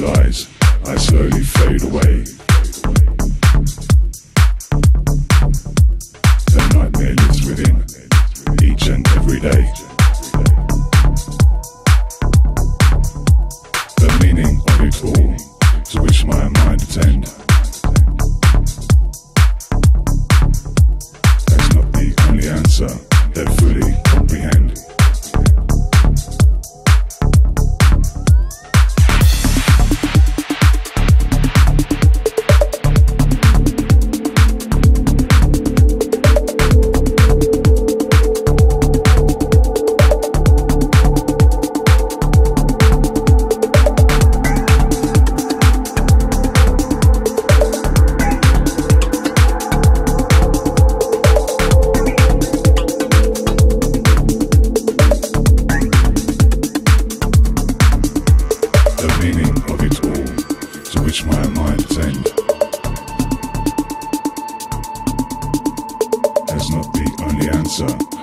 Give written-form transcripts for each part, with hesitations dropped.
realize I slowly fade away. The nightmare lives within, each and every day. The meaning of it all, to which my mind attends. That's not the only answer that fully comprehend.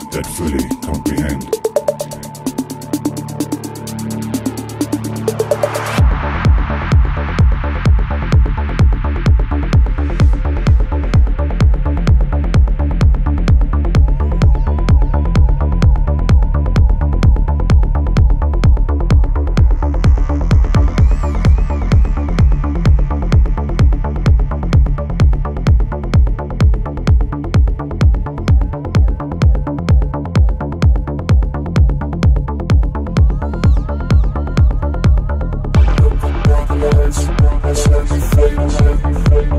That fully comprehend. I